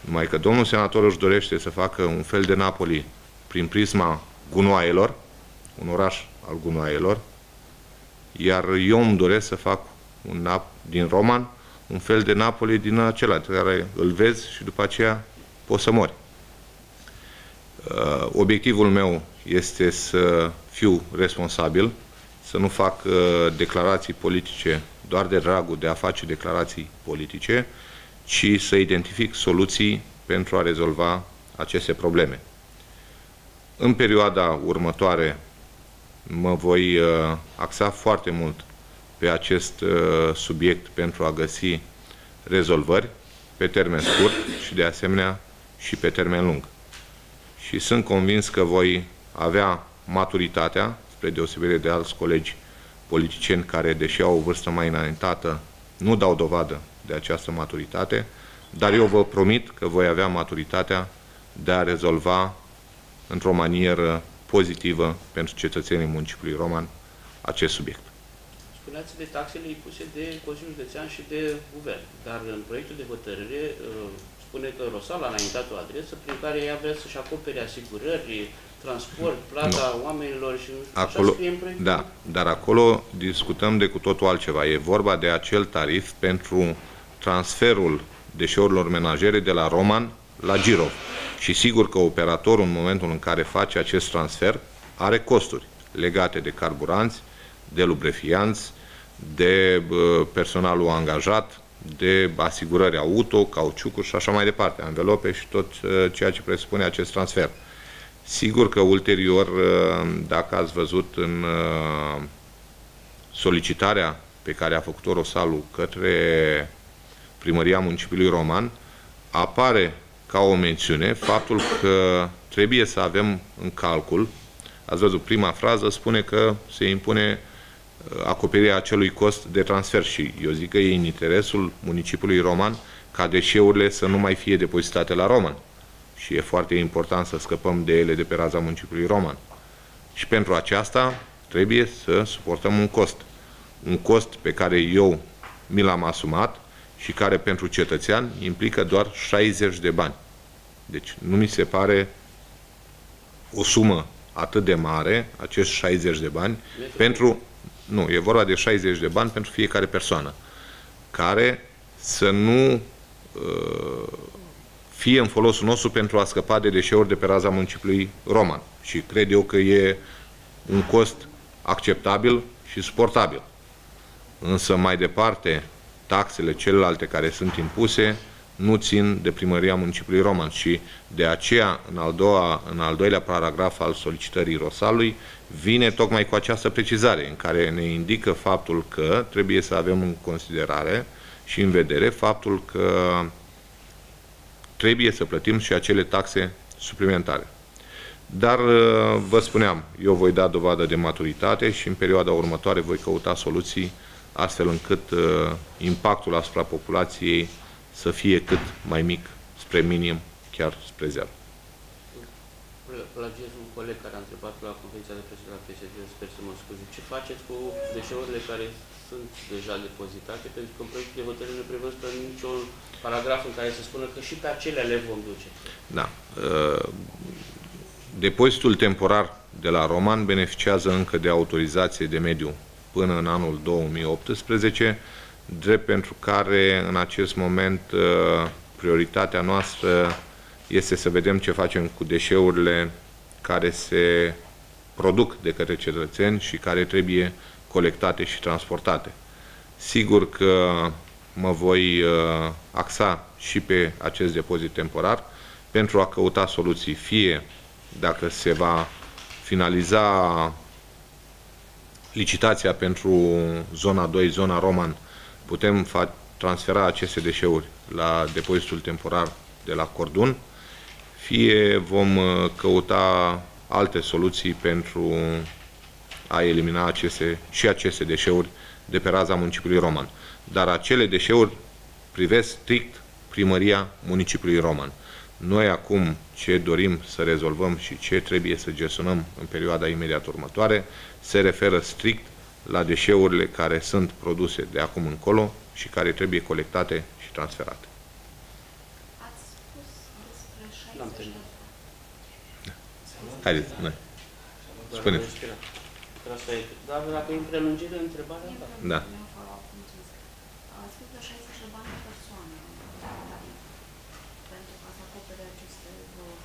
Numai că domnul senator își dorește să facă un fel de Napoli prin prisma gunoaielor, un oraș al gunoaielor, iar eu îmi doresc să fac din Roman un fel de Napoli din acela, pe care îl vezi și după aceea poți să mori. Obiectivul meu este să fiu responsabil, să nu fac declarații politice doar de dragul de a face declarații politice, ci să identific soluții pentru a rezolva aceste probleme. În perioada următoare mă voi axa foarte mult pe acest subiect pentru a găsi rezolvări pe termen scurt și de asemenea și pe termen lung. Și sunt convins că voi avea maturitatea, spre deosebire de alți colegi politicieni care, deși au o vârstă mai înaintată, nu dau dovadă de această maturitate, dar eu vă promit că voi avea maturitatea de a rezolva într-o manieră pozitivă pentru cetățenii municipiului Roman acest subiect. Spuneați de taxele impuse de Consiliul Județean și de Guvern, dar în proiectul de hotărâre spune că Rosalu a înaintat o adresă prin care ea vrea să-și acopere asigurări, transport, plata oamenilor și acolo, așa scrie în proiectul. Da, dar acolo discutăm de cu totul altceva. E vorba de acel tarif pentru transferul deșeurilor menajere de la Roman la Girov. Și sigur că operatorul, în momentul în care face acest transfer, are costuri legate de carburanți, de lubrefianți, de personalul angajat, de asigurări auto, cauciucuri și așa mai departe, anvelope și tot ceea ce presupune acest transfer. Sigur că ulterior, dacă ați văzut în solicitarea pe care a făcut-o Rosalu către Primăria Municipiului Roman, apare ca o mențiune faptul că trebuie să avem în calcul, ați văzut prima frază, spune că se impune acoperirea acelui cost de transfer și eu zic că e în interesul municipiului Roman ca deșeurile să nu mai fie depozitate la Roman. Și e foarte important să scăpăm de ele de pe raza municipiului Roman. Și pentru aceasta trebuie să suportăm un cost. Un cost pe care eu mi l-am asumat și care pentru cetățean implică doar 60 de bani. Deci nu mi se pare o sumă atât de mare, acești 60 de bani, pentru... Nu, e vorba de 60 de bani pentru fiecare persoană, care să nu fie în folosul nostru pentru a scăpa de deșeuri de pe raza municipiului Roman. Și cred eu că e un cost acceptabil și suportabil. Însă mai departe, taxele celelalte care sunt impuse nu țin de Primăria Municipiului Roman și de aceea, în al doilea paragraf al solicitării Rosalului, vine tocmai cu această precizare, în care ne indică faptul că trebuie să avem în considerare și în vedere faptul că trebuie să plătim și acele taxe suplimentare. Dar, vă spuneam, eu voi da dovadă de maturitate și în perioada următoare voi căuta soluții astfel încât impactul asupra populației să fie cât mai mic, spre minim, chiar spre zero. Plagiez un coleg care a întrebat la conferința de presă de la PSD, sper să mă scuze, ce faceți cu deșeurile care sunt deja depozitate? Pentru că în proiectul de hotărâre nu prevăzută niciun paragraf în care se spună că și pe acelea le vom duce. Da. Depozitul temporar de la Roman beneficiază încă de autorizație de mediu până în anul 2018, drept pentru care în acest moment prioritatea noastră este să vedem ce facem cu deșeurile care se produc de către cetățeni și care trebuie colectate și transportate. Sigur că mă voi axa și pe acest depozit temporar pentru a căuta soluții, fie dacă se va finaliza licitația pentru zona 2, zona Roman, putem transfera aceste deșeuri la depozitul temporar de la Cordun, fie vom căuta alte soluții pentru a elimina și aceste deșeuri de pe raza municipiului Roman. Dar acele deșeuri privesc strict primăria municipiului Roman. Noi acum ce dorim să rezolvăm și ce trebuie să gestionăm în perioada imediat următoare se referă strict la deșeurile care sunt produse de acum încolo și care trebuie colectate și transferate. Ați spus despre 60. Haideți, noi. Spuneți. Dar dacă e prelungită întrebarea, da. Ați spus de 60 de bani pe persoană pentru ca să acopere aceste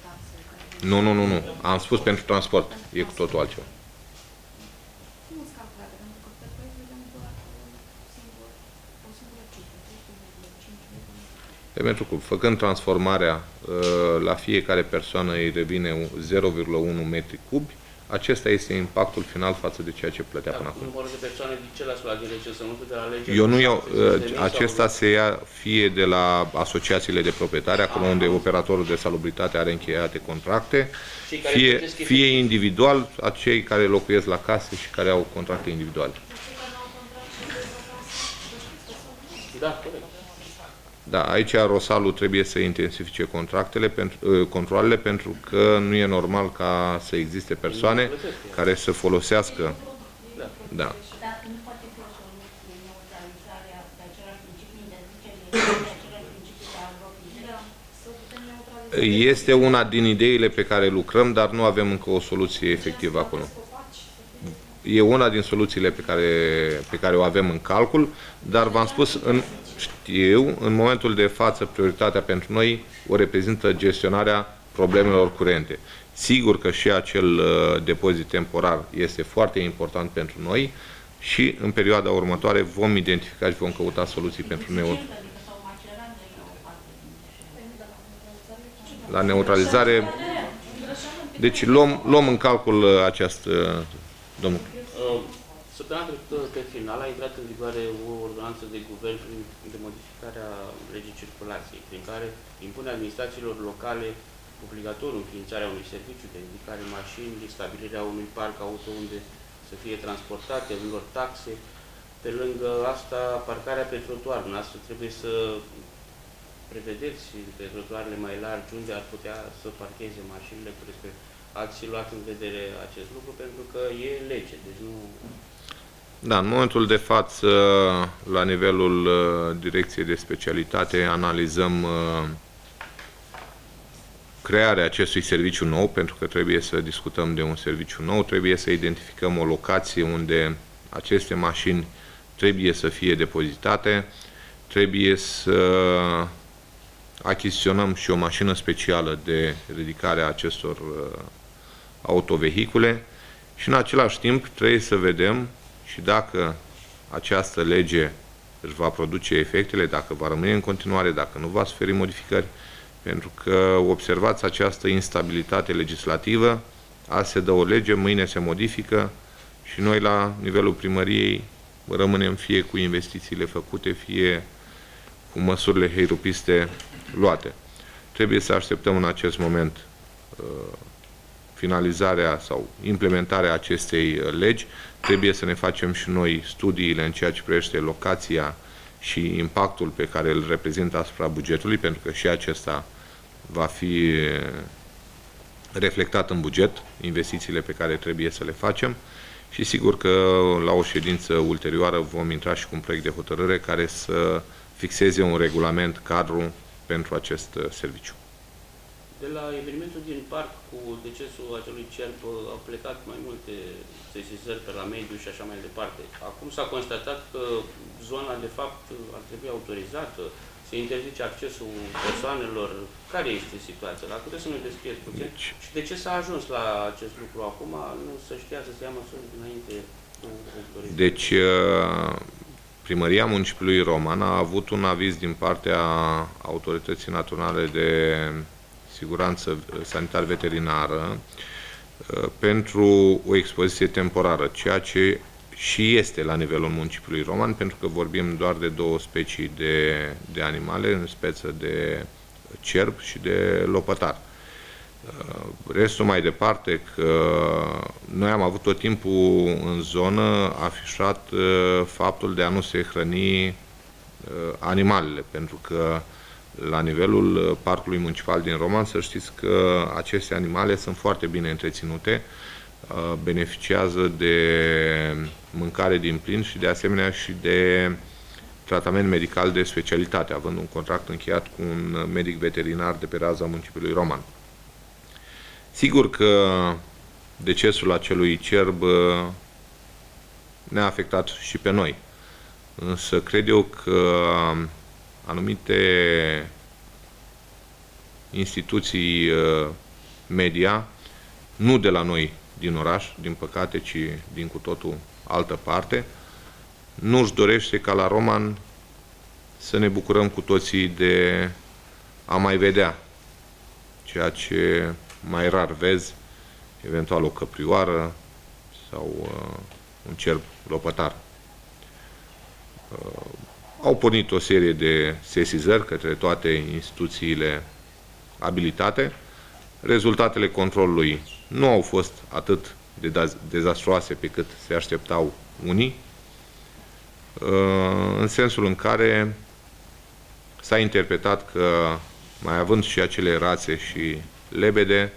taxe. Nu. Am spus pentru transport. E cu totul altceva. Pentru că făcând transformarea la fiecare persoană îi revine 0,1 metri cubi, acesta este impactul final față de ceea ce plătea până acum. Eu nu iau, acesta se ia fie de la asociațiile de proprietari, acolo unde operatorul de salubritate are încheiate contracte, fie individual, acei care locuiesc la case și care au contracte individuale. Da, corect. Da, aici Rosalu trebuie să intensifice contractele pentru, controlele, pentru că nu e normal ca să existe persoane care să folosească. Da. Dacă nu poate fi o soluție neutralizarea de același principii de zicere, de același principii de agropire, să putem neutraliza. Este una din ideile pe care lucrăm, dar nu avem încă o soluție efectivă acolo. E una din soluțiile pe care o avem în calcul, dar v-am spus, în momentul de față, prioritatea pentru noi o reprezintă gestionarea problemelor curente. Sigur că și acel depozit temporar este foarte important pentru noi și în perioada următoare vom identifica și vom căuta soluții pentru noi. La neutralizare, deci luăm în calcul această... Domnul. Săptămâna trecută, pe final, a intrat în vigoare o ordonanță de guvern de modificarea legii circulației, prin care impune administrațiilor locale obligatoriu înființarea unui serviciu de indicare mașini, stabilirea unui parc auto unde să fie transportate, unor taxe. Pe lângă asta, parcarea pe trotuar. Asta trebuie să prevedeți pe trotuarele mai largi unde ar putea să parcheze mașinile cu respect. Ați luat în vedere acest lucru pentru că e lege, deci nu... Da, în momentul de față, la nivelul direcției de specialitate, analizăm crearea acestui serviciu nou, pentru că trebuie să discutăm de un serviciu nou, trebuie să identificăm o locație unde aceste mașini trebuie să fie depozitate, trebuie să achiziționăm și o mașină specială de ridicare a acestor autovehicule și în același timp trebuie să vedem și dacă această lege își va produce efectele, dacă va rămâne în continuare, dacă nu va suferi modificări, pentru că observați această instabilitate legislativă, azi se dă o lege, mâine se modifică și noi la nivelul primăriei rămânem fie cu investițiile făcute, fie cu măsurile heirupiste luate. Trebuie să așteptăm în acest moment finalizarea sau implementarea acestei legi. Trebuie să ne facem și noi studiile în ceea ce privește locația și impactul pe care îl reprezintă asupra bugetului, pentru că și acesta va fi reflectat în buget, investițiile pe care trebuie să le facem și sigur că la o ședință ulterioară vom intra și cu un proiect de hotărâre care să fixeze un regulament cadru pentru acest serviciu. De la evenimentul din parc cu decesul acelui cerb au plecat mai multe sesizări pe la mediu și așa mai departe. Acum s-a constatat că zona de fapt ar trebui autorizată, se interzice accesul persoanelor. Care este situația? Dacă puteți să ne descrieți puțin. Și de ce s-a ajuns la acest lucru acum? Nu se știa să se ia măsuri înainte cu autorizarea. Deci Primăria Municipiului Roman a avut un aviz din partea Autorității Naționale de Siguranță Sanitar-Veterinară pentru o expoziție temporară, ceea ce și este la nivelul Municipiului Roman, pentru că vorbim doar de două specii de animale, în speță de cerb și de lopătar. Restul mai departe, că noi am avut tot timpul în zonă afișat faptul de a nu se hrăni animalele, pentru că La nivelul Parcului Municipal din Roman, să știți că aceste animale sunt foarte bine întreținute, beneficiază de mâncare din plin și de asemenea și de tratament medical de specialitate, având un contract încheiat cu un medic veterinar de pe raza municipiului Roman. Sigur că decesul acelui cerb ne-a afectat și pe noi, însă cred eu că anumite instituții media, nu de la noi din oraș, din păcate, ci din cu totul altă parte, nu își dorește ca la Roman să ne bucurăm cu toții de a mai vedea ceea ce mai rar vezi, eventual o căprioară sau un cerb lopătar. Au pornit o serie de sesizări către toate instituțiile abilitate. Rezultatele controlului nu au fost atât de dezastruoase pe cât se așteptau unii, în sensul în care s-a interpretat că, mai având și acele rațe și lebede,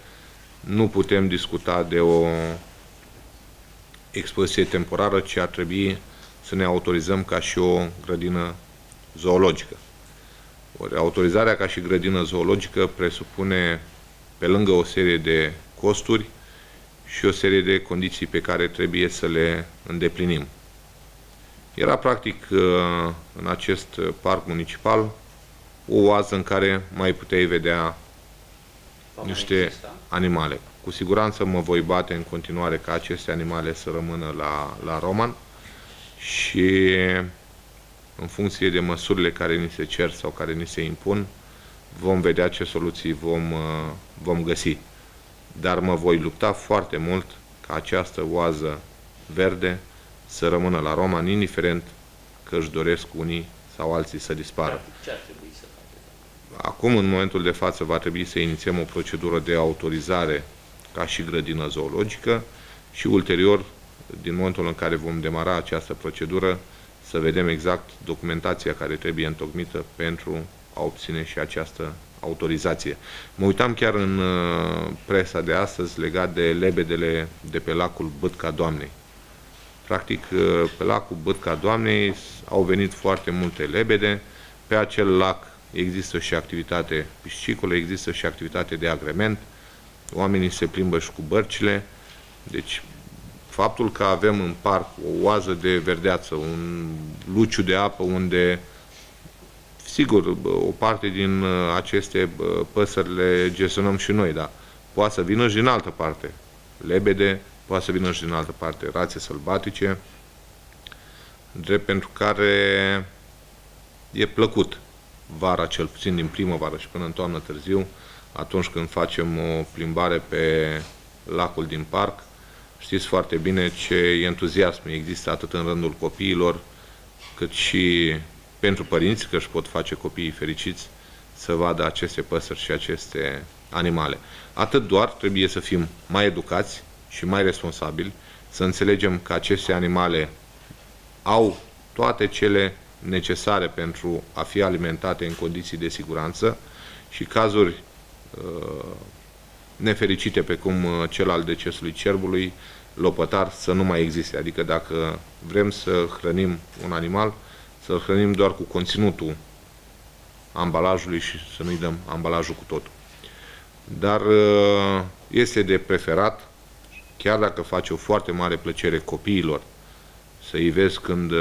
nu putem discuta de o expoziție temporară, ci ar trebui să ne autorizăm ca și o grădină zoologică. Ori autorizarea ca și grădină zoologică presupune, pe lângă o serie de costuri, și o serie de condiții pe care trebuie să le îndeplinim. Era practic în acest parc municipal o oază în care mai puteai vedea niște animale. Cu siguranță mă voi bate în continuare ca aceste animale să rămână la Roman și, în funcție de măsurile care ni se cer sau care ni se impun, vom vedea ce soluții vom găsi. Dar mă voi lupta foarte mult ca această oază verde să rămână la Roman, indiferent că își doresc unii sau alții să dispară. Ce ar trebui să facă? Acum, în momentul de față, va trebui să inițiem o procedură de autorizare ca și grădină zoologică și ulterior, din momentul în care vom demara această procedură, să vedem exact documentația care trebuie întocmită pentru a obține și această autorizație. Mă uitam chiar în presa de astăzi legat de lebedele de pe lacul Bătca Doamnei. Practic, pe lacul Bătca Doamnei au venit foarte multe lebede. Pe acel lac există și activitate piscicolă, există și activitate de agrement. Oamenii se plimbă și cu bărcile. Deci, faptul că avem în parc o oază de verdeață, un luciu de apă unde, sigur, o parte din aceste păsări le gestionăm și noi, dar poate să vină și din altă parte. Lebede, poate să vină și din altă parte. Rațe sălbatice, drept pentru care e plăcut vara, cel puțin din primăvară și până în toamnă târziu, atunci când facem o plimbare pe lacul din parc. Știți foarte bine ce entuziasm există atât în rândul copiilor, cât și pentru părinți, că își pot face copiii fericiți să vadă aceste păsări și aceste animale. Atât doar trebuie să fim mai educați și mai responsabili, să înțelegem că aceste animale au toate cele necesare pentru a fi alimentate în condiții de siguranță și cazuri nefericite, pe cum cel al decesului cerbului lopătar, să nu mai existe. Adică dacă vrem să hrănim un animal, să-l hrănim doar cu conținutul ambalajului și să nu-i dăm ambalajul cu totul. Dar este de preferat, chiar dacă face o foarte mare plăcere copiilor să-i vezi când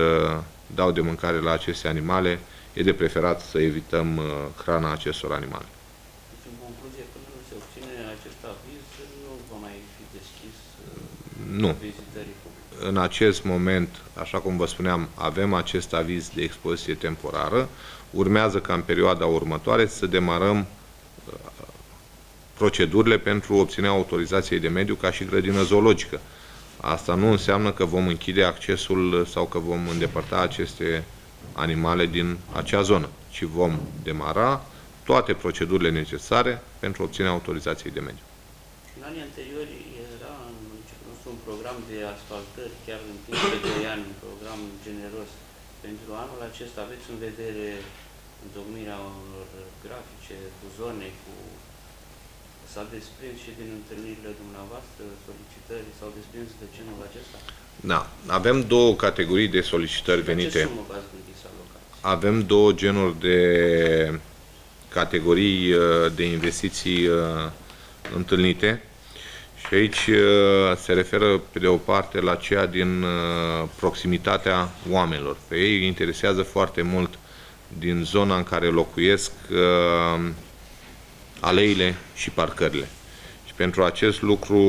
dau de mâncare la aceste animale, e de preferat să evităm hrana acestor animale. În concluzie, până nu se obține acest aviz, nu va mai fi deschis vizitării publice. În acest moment, așa cum vă spuneam, avem acest aviz de expoziție temporară. Urmează ca în perioada următoare să demarăm procedurile pentru obținerea autorizației de mediu ca și grădină zoologică. Asta nu înseamnă că vom închide accesul sau că vom îndepărta aceste animale din acea zonă, ci vom demara toate procedurile necesare pentru obținerea autorizației de mediu. În anii anteriori era un program de asfaltări, chiar în timp de 2 ani, un program generos. Pentru anul acesta aveți în vedere domnirea unor grafice cu zone, cu... S-a desprins și din întâlnirile dumneavoastră solicitări? S-au desprins de genul acesta? Da. Avem două categorii de solicitări venite. Ce sumă v-ați gândit să alocați? Avem două genuri de categorii de investiții întâlnite. Și aici se referă, pe de o parte, la cea din proximitatea oamenilor. Pe ei îi interesează foarte mult din zona în care locuiesc aleile și parcările. Și pentru acest lucru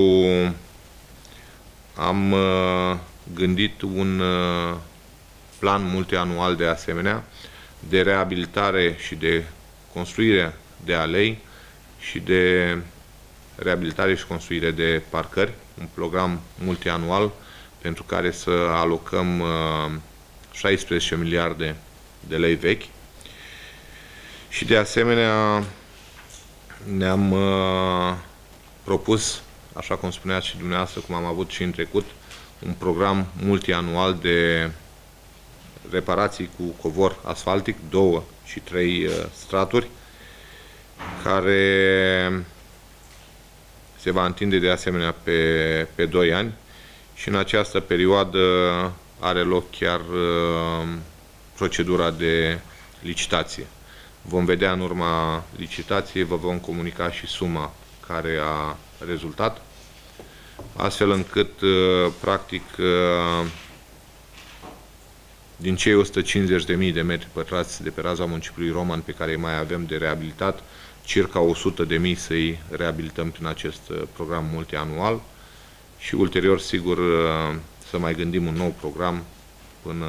am gândit un plan multianual de asemenea de reabilitare și de construire de alei și de reabilitare și construire de parcări, un program multianual pentru care să alocăm 16 miliarde de lei vechi. Și de asemenea ne-am propus, așa cum spuneați și dumneavoastră, cum am avut și în trecut, un program multianual de reparații cu covor asfaltic, 2 și 3 straturi, care se va întinde de asemenea pe 2 ani și în această perioadă are loc chiar procedura de licitație. Vom vedea în urma licitației, vă vom comunica și suma care a rezultat, astfel încât, practic, din cei 150.000 de metri pătrați de pe raza municipiului Roman pe care îi mai avem de reabilitat, circa 100.000 să-i reabilităm prin acest program multianual și ulterior, sigur, să mai gândim un nou program până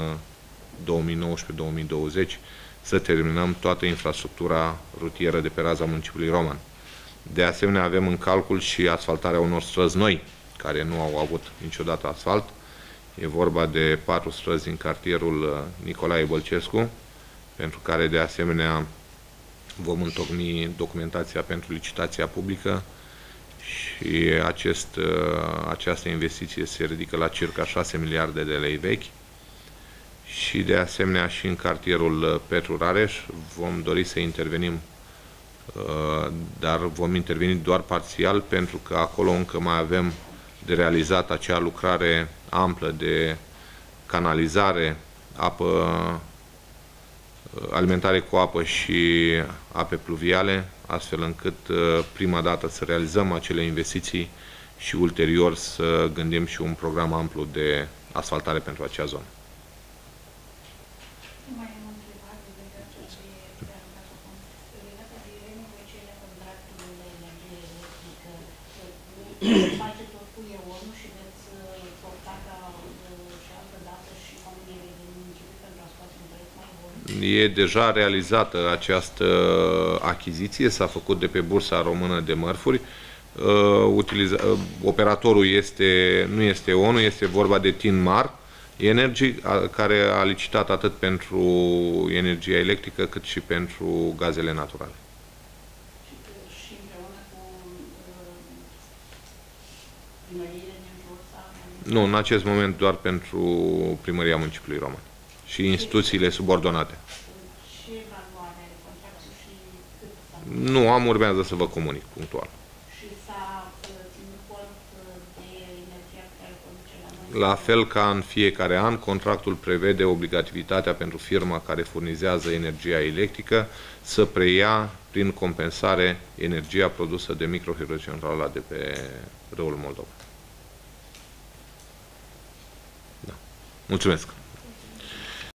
2019-2020, să terminăm toată infrastructura rutieră de pe raza municipiului Roman. De asemenea, avem în calcul și asfaltarea unor străzi noi, care nu au avut niciodată asfalt. E vorba de 4 străzi din cartierul Nicolae Bălcescu, pentru care, de asemenea, vom întocmi documentația pentru licitația publică și această investiție se ridică la circa 6 miliarde de lei vechi. Și de asemenea și în cartierul Petru Rareș vom dori să intervenim, dar vom interveni doar parțial pentru că acolo încă mai avem de realizat acea lucrare amplă de canalizare, alimentare cu apă și ape pluviale, astfel încât prima dată să realizăm acele investiții și ulterior să gândim și un program amplu de asfaltare pentru acea zonă. Mai am o întrebare legată de renegocierea contractului de energie electrică. Faceți o cu EON-ul și veți porta ca și altă dată și familiile din municipiu pentru a scoate un preț mai bun? E deja realizată această achiziție, s-a făcut de pe Bursa Română de Mărfuri. Operatorul nu este EON-ul, este vorba de TINMAR, Energy, care a licitat atât pentru energia electrică, cât și pentru gazele naturale. Și împreună cu primăriile din Botoșani? Nu, în acest moment doar pentru primăria municipiului Roman și instituțiile subordonate. Și evaluare, contractul și cât? Nu, urmează să vă comunic punctual. La fel ca în fiecare an, contractul prevede obligativitatea pentru firma care furnizează energia electrică să preia prin compensare energia produsă de microhidrocentrala de pe râul Moldova. Da. Mulțumesc!